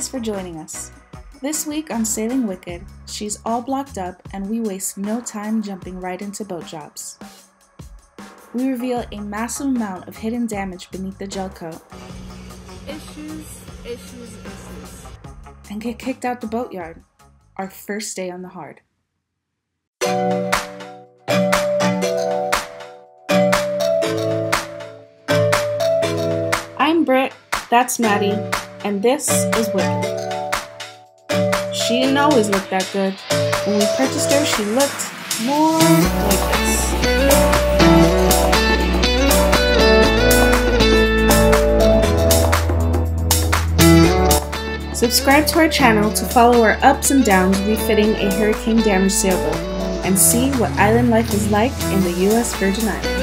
Thanks for joining us. This week on Sailing Wicked, she's all blocked up and we waste no time jumping right into boat jobs. We reveal a massive amount of hidden damage beneath the gel coat. Issues. And get kicked out the boatyard. Our first day on the hard. I'm Britt, that's Maddie, and this is Wicked. She didn't always look that good. When we purchased her, she looked more like this. Subscribe to our channel to follow our ups and downs refitting a hurricane-damaged sailboat and see what island life is like in the U.S. Virgin Islands.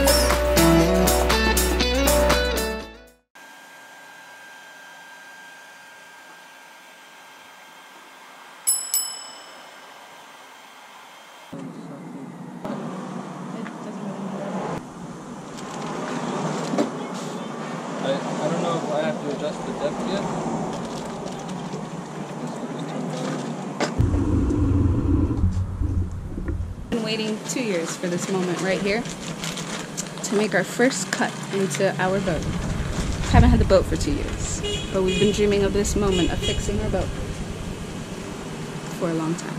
I don't know if I have to adjust the depth yet. Waiting 2 years for this moment right here to make our first cut into our boat. Haven't had the boat for 2 years, but we've been dreaming of this moment of fixing our boat for a long time.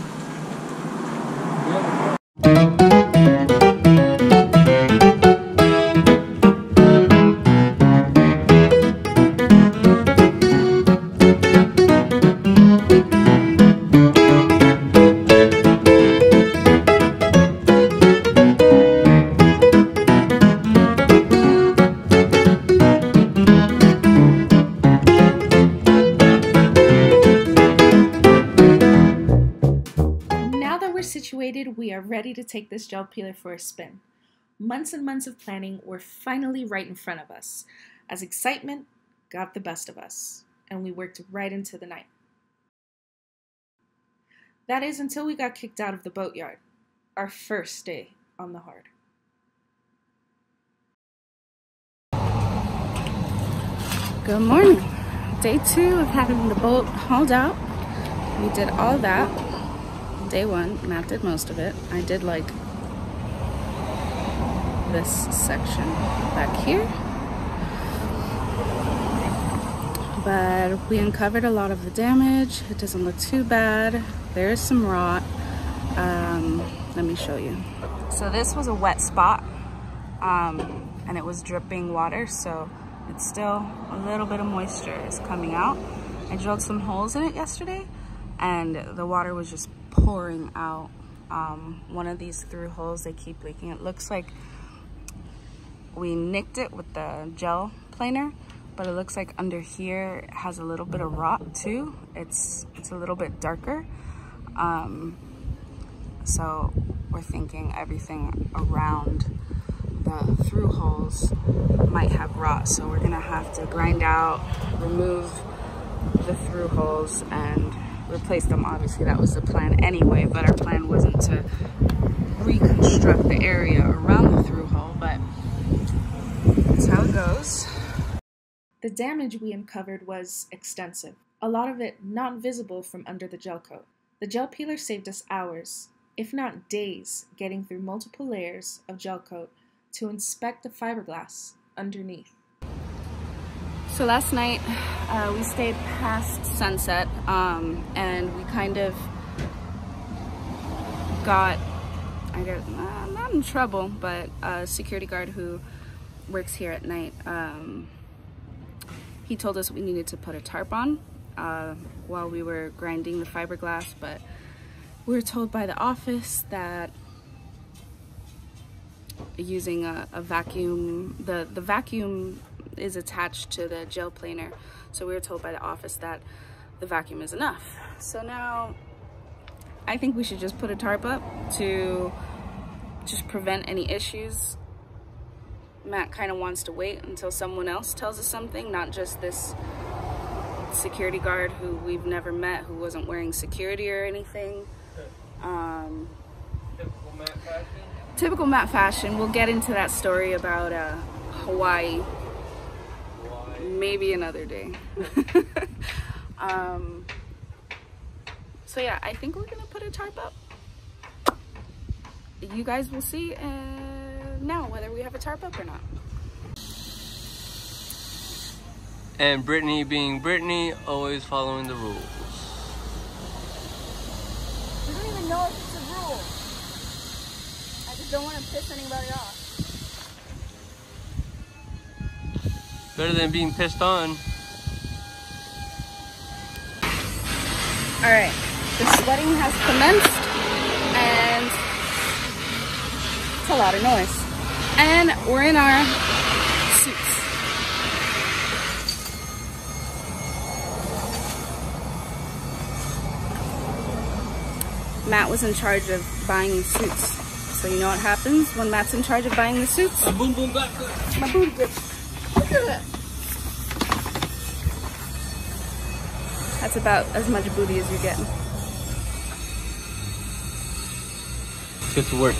Situated, we are ready to take this gel peeler for a spin. Months and months of planning were finally right in front of us, as excitement got the best of us, and we worked right into the night. That is until we got kicked out of the boatyard, our first day on the hard. Good morning. Day two of having the boat hauled out. We did all that. Day one, Matt did most of it. I did like this section back here. But we uncovered a lot of the damage. It doesn't look too bad. There is some rot. Let me show you. So this was a wet spot and it was dripping water. So it's still a little bit of moisture is coming out. I drilled some holes in it yesterday and the water was just pouring out. One of these through holes, they keep leaking. It looks like we nicked it with the gel planer, but it looks like under here it has a little bit of rot too. It's a little bit darker. So we're thinking everything around the through holes might have rot. So we're gonna have to grind out, remove the through holes and replace them. Obviously that was the plan anyway, but our plan wasn't to reconstruct the area around the through hole, but that's how it goes. The damage we uncovered was extensive, a lot of it not visible from under the gel coat. The gel peeler saved us hours, if not days, getting through multiple layers of gel coat to inspect the fiberglass underneath. So last night we stayed past sunset and we kind of got, I guess, not in trouble, but a security guard who works here at night, he told us we needed to put a tarp on while we were grinding the fiberglass, but we were told by the office that using a vacuum, the vacuum is attached to the gel planer, so we were told by the office that the vacuum is enough. So now I think we should just put a tarp up to just prevent any issues. Matt kind of wants to wait until someone else tells us something, not just this security guard who we've never met, who wasn't wearing security or anything. Typical Matt fashion. We'll get into that story about Hawaii maybe another day. So yeah, I think we're gonna put a tarp up. You guys will see now whether we have a tarp up or not. And Brittany being Brittany, always following the rules. We don't even know if it's a rule. I just don't want to piss anybody off. Better than being pissed on. Alright, the sweating has commenced and it's a lot of noise. And we're in our suits. Matt was in charge of buying the suits. So you know what happens when Matt's in charge of buying the suits? My boom boom got good. My boom good. Look at that. That's about as much booty as you get. Get to work.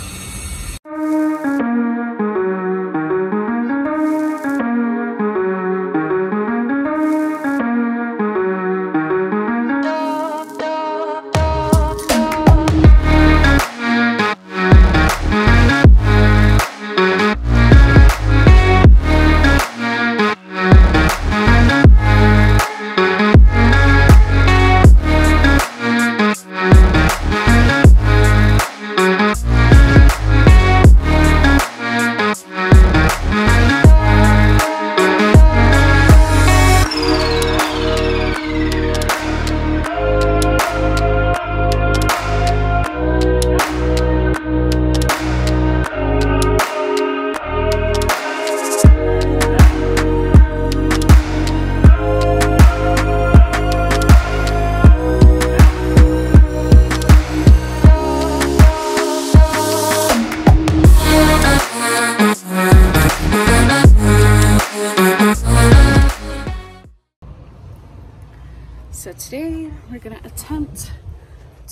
So today we're gonna attempt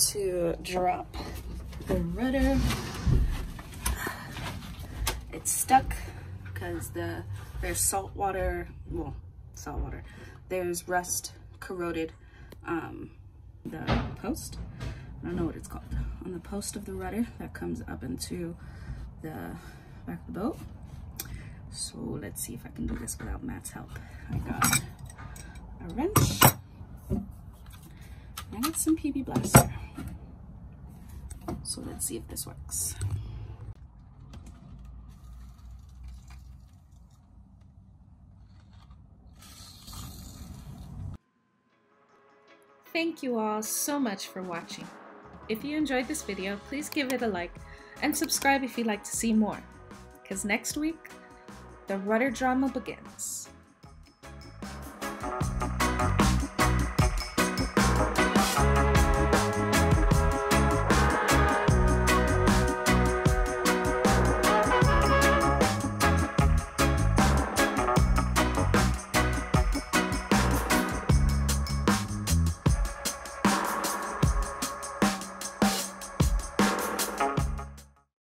to drop the rudder. It's stuck because there's salt water, well, salt water. There's rust corroded the post. I don't know what it's called. On the post of the rudder that comes up into the back of the boat. So let's see if I can do this without Matt's help. I got a wrench. I got some PB Blaster. So let's see if this works. Thank you all so much for watching. If you enjoyed this video, please give it a like and subscribe if you'd like to see more. Because next week, the rudder drama begins.